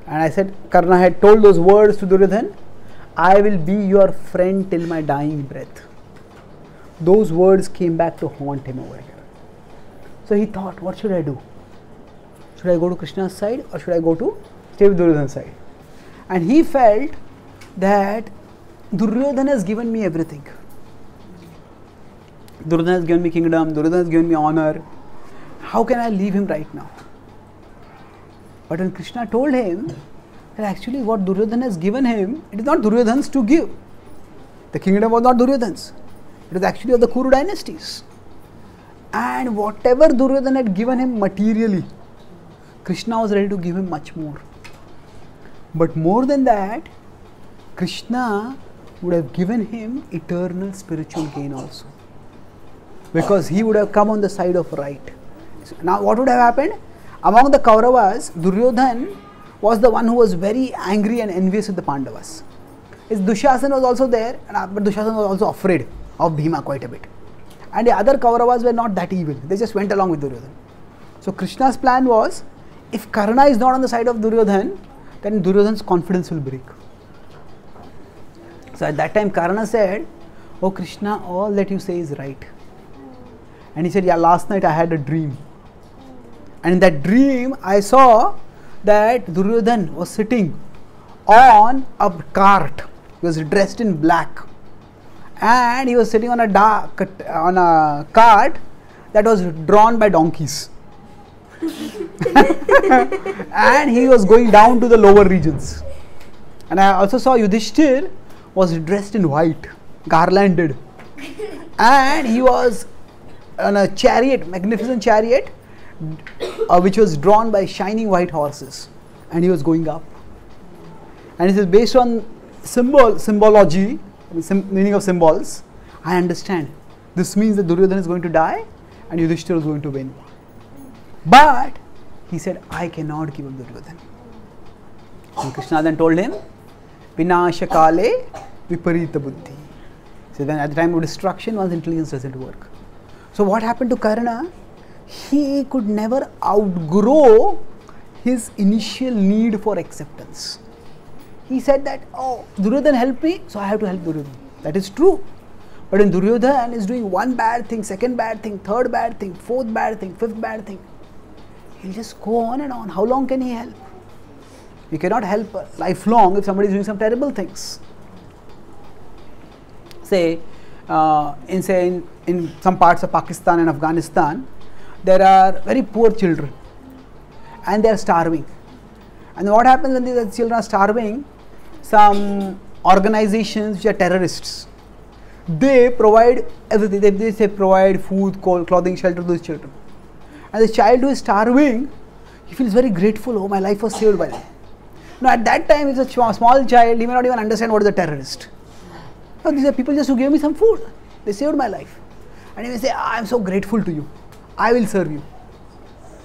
And I said, Karna had told those words to Duryodhana, I will be your friend till my dying breath. Those words came back to haunt him over here. So he thought, what should I do? Should I go to Krishna's side or should I go to stay with Duryodhana's side? And he felt that Duryodhana has given me everything. Duryodhana has given me kingdom, Duryodhana has given me honor. How can I leave him right now? But when Krishna told him that actually what Duryodhana has given him, it is not Duryodhana's to give. The kingdom was not Duryodhana's. It was actually of the Kuru dynasties. And whatever Duryodhana had given him materially, Krishna was ready to give him much more. But more than that, Krishna would have given him eternal spiritual gain also. Because he would have come on the side of right. So now what would have happened? Among the Kauravas, Duryodhana was the one who was very angry and envious of the Pandavas. His Dushasana was also there, but Dushasana was also afraid of Bhima quite a bit. And the other Kauravas were not that evil. They just went along with Duryodhana. So Krishna's plan was, if Karna is not on the side of Duryodhana, then Duryodhana's confidence will break. So at that time Karna said, oh Krishna, all that you say is right. And he said, yeah, last night I had a dream. And in that dream I saw that Duryodhana was sitting on a cart. He was dressed in black. And he was sitting on a cart that was drawn by donkeys. And he was going down to the lower regions. And I also saw Yudhishthir was dressed in white, garlanded. And he was on a chariot, magnificent chariot, which was drawn by shining white horses. And he was going up. And it is based on symbology. Meaning of symbols, I understand. This means that Duryodhana is going to die and Yudhishthira is going to win. But he said, I cannot give up Duryodhana. And Krishna then told him, Vinasha Kale Viparita Buddhi. So then at the time of destruction, one's intelligence doesn't work. So what happened to Karna? He could never outgrow his initial need for acceptance. He said that, oh, Duryodhana helped me, so I have to help Duryodhana. That is true. But when Duryodhana is doing one bad thing, second bad thing, third bad thing, fourth bad thing, fifth bad thing, he'll just go on and on. How long can he help? You cannot help lifelong if somebody is doing some terrible things. Say, in some parts of Pakistan and Afghanistan, there are very poor children and they are starving. And what happens when these children are starving? Some organizations which are terrorists, they provide everything. They provide food, clothing, shelter to these children. And the child who is starving, he feels very grateful. Oh, my life was saved by them. Now, at that time, it's a small child. He may not even understand what is a terrorist. Now, these are people just who gave me some food. They saved my life. And he may say, I am so grateful to you. I will serve you.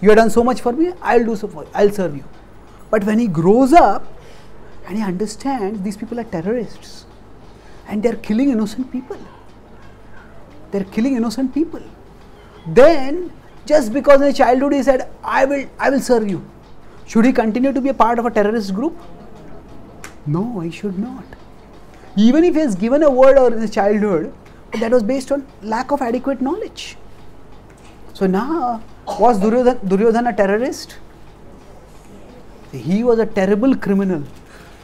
You have done so much for me. I will do so for you. I will serve you. But when he grows up and he understands these people are terrorists and they're killing innocent people. Then just because in his childhood he said, I will serve you. Should he continue to be a part of a terrorist group? No, he should not. Even if he has given a word or in his childhood, that was based on lack of adequate knowledge. So now, was Duryodhana a terrorist? He was a terrible criminal.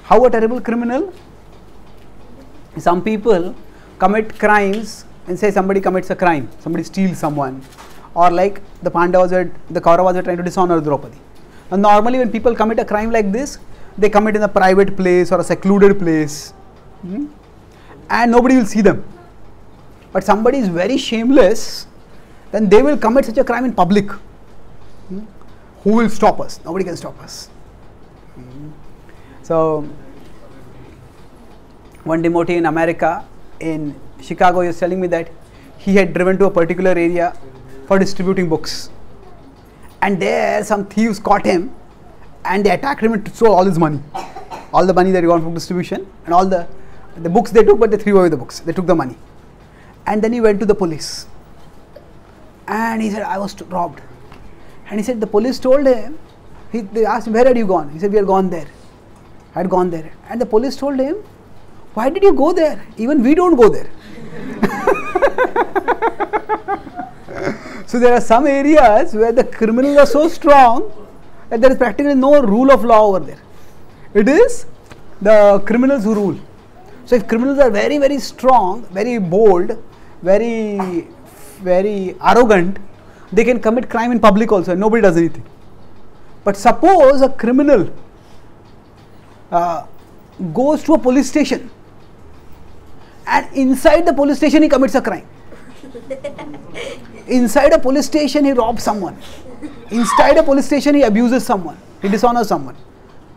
How a terrible criminal? Some people commit crimes and say somebody commits a crime, somebody steals someone, or like the Pandavas were, the Kauravas were trying to dishonor Draupadi. And normally when people commit a crime like this, they commit in a private place or a secluded place, and nobody will see them. But somebody is very shameless, then they will commit such a crime in public. Who will stop us? Nobody can stop us. So, one devotee in America, in Chicago, he was telling me that he had driven to a particular area for distributing books, and there some thieves caught him and they attacked him and stole all his money, all the money that he got from distribution, and all the books they took, but they threw away the books, they took the money. And then he went to the police and he said, I was robbed. And he said the police told him, they asked him, where had you gone? He said, we had gone there. I had gone there. And the police told him, why did you go there? Even we don't go there. So there are some areas where the criminals are so strong that there is practically no rule of law over there. It is the criminals who rule. So if criminals are very, very strong, very bold, very, very arrogant, they can commit crime in public also and nobody does anything. But suppose a criminal goes to a police station and inside the police station he commits a crime. Inside a police station he robs someone. Inside a police station he abuses someone, he dishonors someone.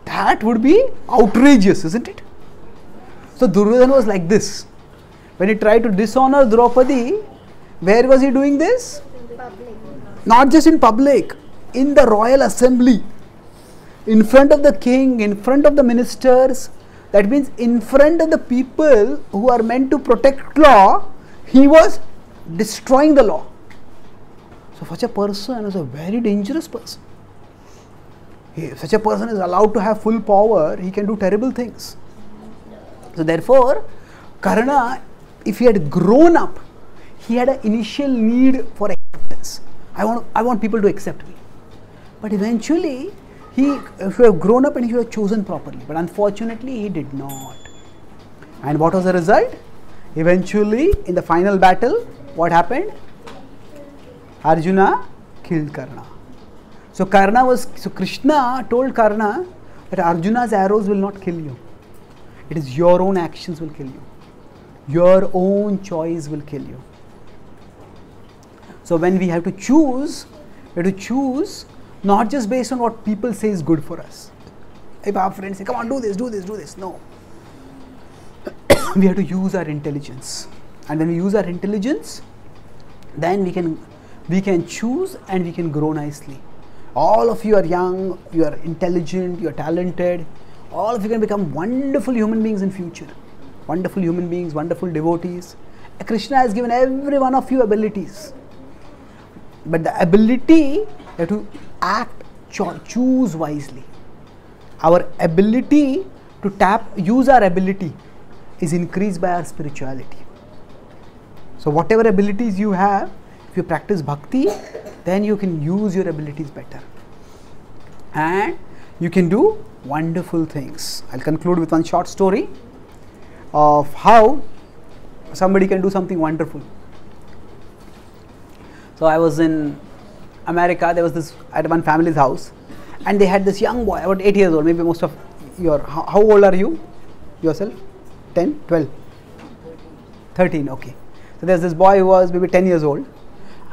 That would be outrageous, isn't it? So Duryodhana was like this. When he tried to dishonor Draupadi, where was he doing this? Public. Not just in public, in the royal assembly, in front of the king, in front of the ministers, that means in front of the people who are meant to protect law, he was destroying the law. So such a person is a very dangerous person. If such a person is allowed to have full power, he can do terrible things. So therefore, Karna, if he had grown up, he had an initial need for acceptance. I want people to accept me. But eventually, he should have grown up and he should have chosen properly. But unfortunately, he did not. And what was the result? Eventually, in the final battle, what happened? Arjuna killed Karna. So Krishna told Karna that Arjuna's arrows will not kill you. It is your own actions will kill you. Your own choice will kill you. So when we have to choose, we have to choose not just based on what people say is good for us. If our friends say, come on, do this, do this, do this. No. We have to use our intelligence. And when we use our intelligence, then we can choose and we can grow nicely. All of you are young, you are intelligent, you are talented. All of you can become wonderful human beings in future. Wonderful human beings, wonderful devotees. Krishna has given every one of you abilities. But the ability, you have to act, choose wisely. Our ability to use our ability is increased by our spirituality. So whatever abilities you have, if you practice bhakti, then you can use your abilities better. And you can do wonderful things. I'll conclude with one short story of how somebody can do something wonderful. So I was in America, there was this, at one family's house, and they had this young boy, about 8 years old, maybe most of your, how old are you yourself? 10, 12, 13, okay. So there's this boy who was maybe 10 years old,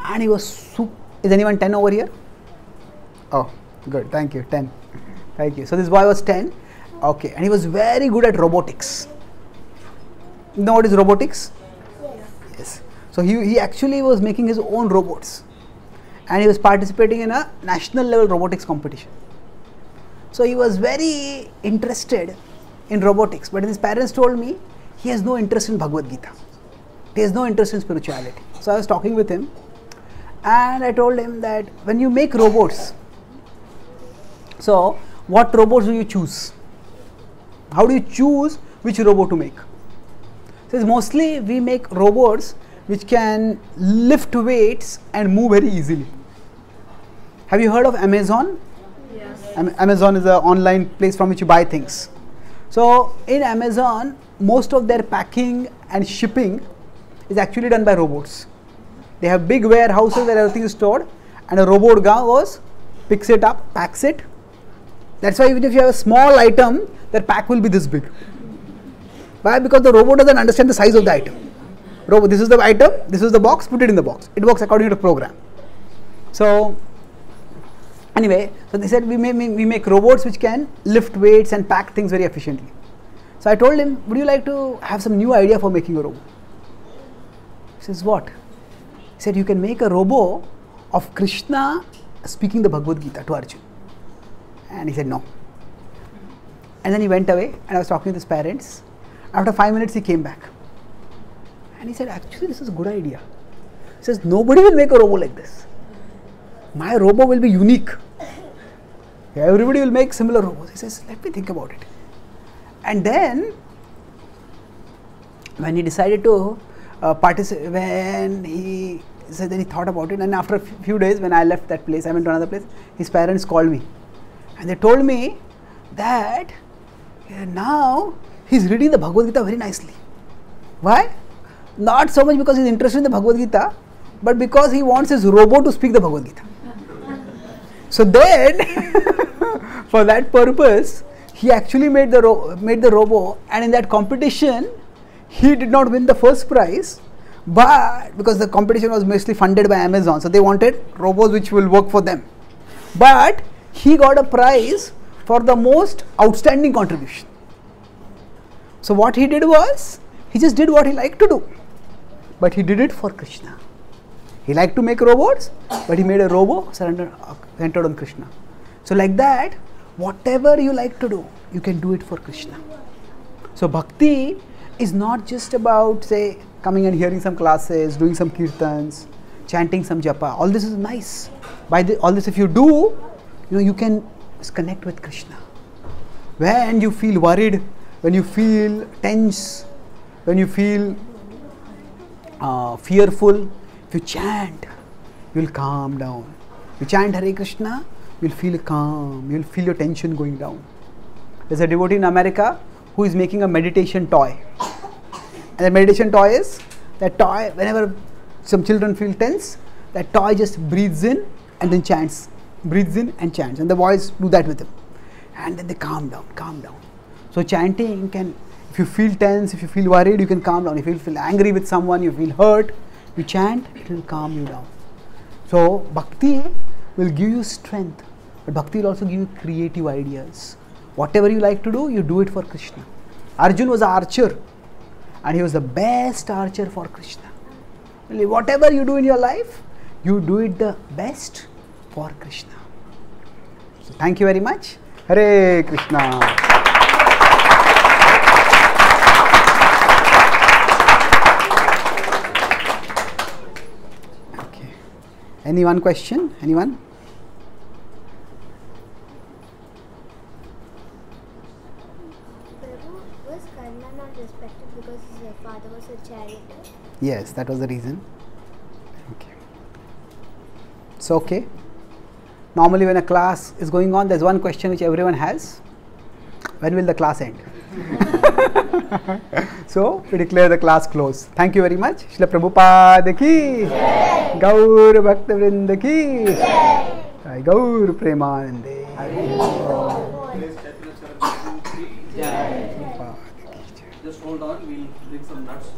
and he was super, is anyone 10 over here? Oh, good, thank you, 10, thank you. So this boy was 10, okay, and he was very good at robotics. You know what is robotics? Yes. So he actually was making his own robots and he was participating in a national level robotics competition. So he was very interested in robotics, but his parents told me he has no interest in Bhagavad Gita. He has no interest in spirituality. So I was talking with him and I told him that when you make robots, so what robots do you choose? How do you choose which robot to make? So it's mostly we make robots which can lift weights and move very easily. Have you heard of Amazon? Yes. Amazon is an online place from which you buy things. So in Amazon, most of their packing and shipping is actually done by robots. They have big warehouses where everything is stored, and a robot goes, picks it up, packs it. That's why even if you have a small item, that pack will be this big. Why? Because the robot doesn't understand the size of the item. Robot, this is the item, this is the box, put it in the box. It works according to the program. So anyway, so they said we make robots which can lift weights and pack things very efficiently. So I told him, would you like to have some new idea for making a robot? He says, what? He said, you can make a robo of Krishna speaking the Bhagavad Gita to Arjuna. And he said, no. And then he went away, and I was talking to his parents. After 5 minutes, he came back. And he said, actually, this is a good idea. He says, nobody will make a robo like this. My robo will be unique. Everybody will make similar robots. He says, let me think about it. And then, when he decided to participate, when he said that he thought about it, and after a few days, when I left that place, I went to another place, his parents called me. And they told me that now he's reading the Bhagavad Gita very nicely. Why? Not so much because he's interested in the Bhagavad Gita, but because he wants his robot to speak the Bhagavad Gita. So then, for that purpose, he actually made the robo, and in that competition, he did not win the first prize, but because the competition was mostly funded by Amazon, so they wanted robots which will work for them. But he got a prize for the most outstanding contribution. So what he did was, he just did what he liked to do, but he did it for Krishna. He liked to make robots, but he made a robo centered on Krishna. So like that, whatever you like to do, you can do it for Krishna. So bhakti is not just about, say, coming and hearing some classes, doing some kirtans, chanting some japa. All this is nice. All this, if you do, you can connect with Krishna. When you feel worried, when you feel tense, when you feel fearful, if you chant, you will calm down. You chant Hare Krishna, you will feel calm, you will feel your tension going down. There is a devotee in America who is making a meditation toy. And the meditation toy is, that toy, whenever some children feel tense, that toy just breathes in and then chants. Breathes in and chants, and the boys do that with him, and then they calm down, calm down. So chanting can, if you feel tense, if you feel worried, you can calm down. If you feel angry with someone, you feel hurt, you chant, it will calm you down. So bhakti will give you strength, but bhakti will also give you creative ideas. Whatever you like to do, you do it for Krishna. Arjun was an archer, and he was the best archer for Krishna. Whatever you do in your life, you do it the best for Krishna. So thank you very much. Hare Krishna. Any one question? Anyone? Prabhu, was Karna not respected because his father was a charioteer? Yes, that was the reason. Okay. So, okay. Normally when a class is going on, there's one question which everyone has. When will the class end? So, we declare the class closed. Thank you very much. Śrīla Prabhupada ki Jai, Gaur Bhakta Vrinda ki Jai, Gaur Premanande. Just hold on, we'll bring some nuts.